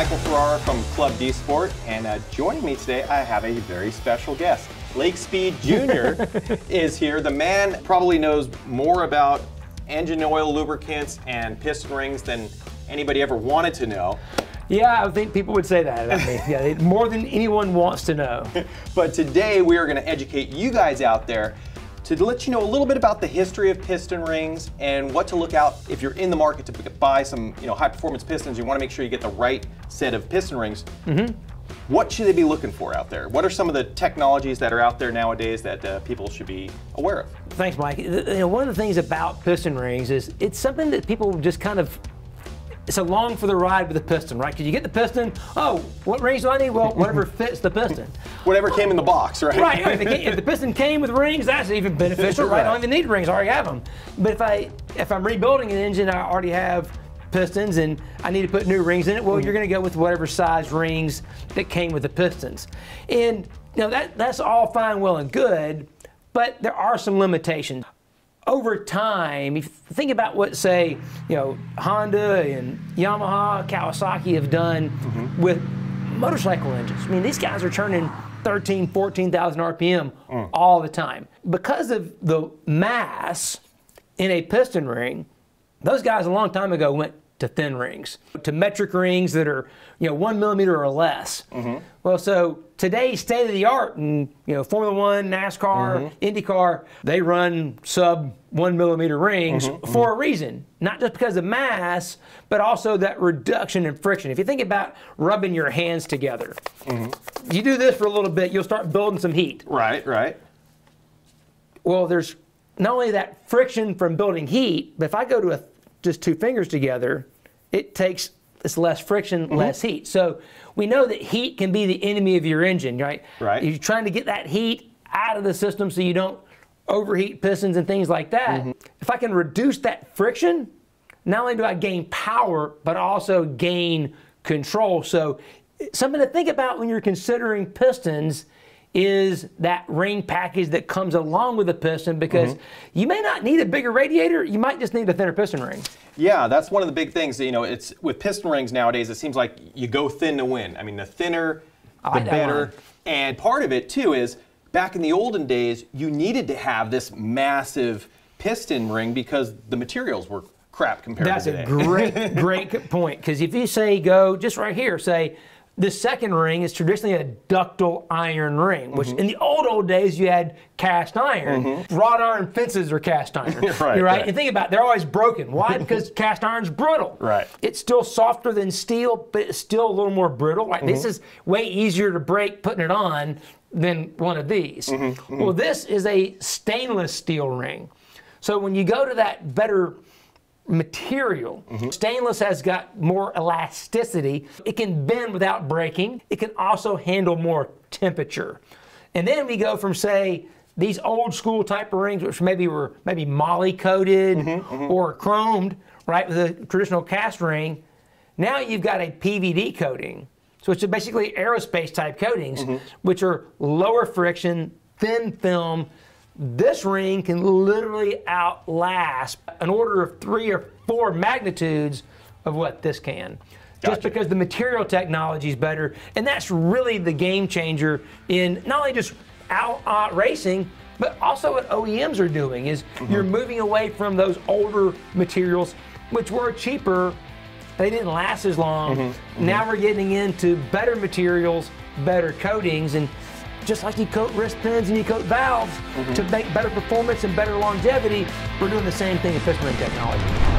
Michael Ferrara from Club D-Sport, and joining me today I have a very special guest. Lake Speed Jr. is here. The man probably knows more about engine oil, lubricants, and piston rings than anybody ever wanted to know. Yeah, I think people would say that about me. Yeah, more than anyone wants to know. But today we are going to educate you guys out there to let you know a little bit about the history of piston rings and what to look out if you're in the market to buy some, you know, high-performance pistons. You want to make sure you get the right set of piston rings. Mm-hmm. What should they be looking for out there? What are some of the technologies that are out there nowadays that people should be aware of? Thanks, Mike. You know, one of the things about piston rings is it's something that people just kind of, it's along for the ride with the piston, right? Because you get the piston, oh, what rings do I need? Well, whatever fits the piston. Whatever came in the box, right? Right, if the piston came with rings, that's even beneficial, right? I don't even need rings, I already have them. But if I'm rebuilding an engine, I already have pistons and I need to put new rings in it, well, you're gonna go with whatever size rings that came with the pistons. And you know, that's all fine, well, and good, but there are some limitations. Over time, if you think about what, say, you know, Honda and Yamaha, Kawasaki have done with motorcycle engines. I mean, these guys are turning 13, 14,000 RPM all the time. Because of the mass in a piston ring, those guys a long time ago went to thin rings, to metric rings that are, you know, 1 millimeter or less. Well, so today, state of the art, and you know, Formula One, NASCAR, IndyCar, they run sub 1 millimeter rings for a reason, not just because of mass, but also that reduction in friction. If you think about rubbing your hands together, you do this for a little bit, you'll start building some heat. Right, right. Well, there's not only that friction from building heat, but if I go to a just two fingers together, it takes, it's less friction, less heat. So we know that heat can be the enemy of your engine, right? Right. You're trying to get that heat out of the system so you don't overheat pistons and things like that. If I can reduce that friction, not only do I gain power, but also gain control. So something to think about when you're considering pistons is that ring package that comes along with the piston, because you may not need a bigger radiator, you might just need a thinner piston ring. Yeah, that's one of the big things, you know, it's with piston rings nowadays, it seems like you go thin to win. I mean, the thinner, the better. And part of it too is, back in the olden days, you needed to have this massive piston ring because the materials were crap compared to today. That's a great, great point, because if you say go, just right here, say, the second ring is traditionally a ductile iron ring, which in the old days you had cast iron. Wrought iron fences are cast iron. right? And think about it, they're always broken. Why? Because cast iron's brittle. Right. It's still softer than steel, but it's still a little more brittle. Like this is way easier to break putting it on than one of these. Well, this is a stainless steel ring. So when you go to that better material. Stainless has got more elasticity. It can bend without breaking. It can also handle more temperature. And then we go from, say, these old school type of rings, which maybe were moly coated or chromed, right, with a traditional cast ring. Now you've got a PVD coating, so it's basically aerospace type coatings, which are lower friction, thin film. This ring can literally outlast an order of 3 or 4 magnitudes of what this can. Gotcha. Just because the material technology is better, and that's really the game changer in not only just racing, but also what OEMs are doing is you're moving away from those older materials, which were cheaper, they didn't last as long. Now we're getting into better materials, better coatings, and just like you coat wrist pins and you coat valves to make better performance and better longevity, we're doing the same thing in piston ring technology.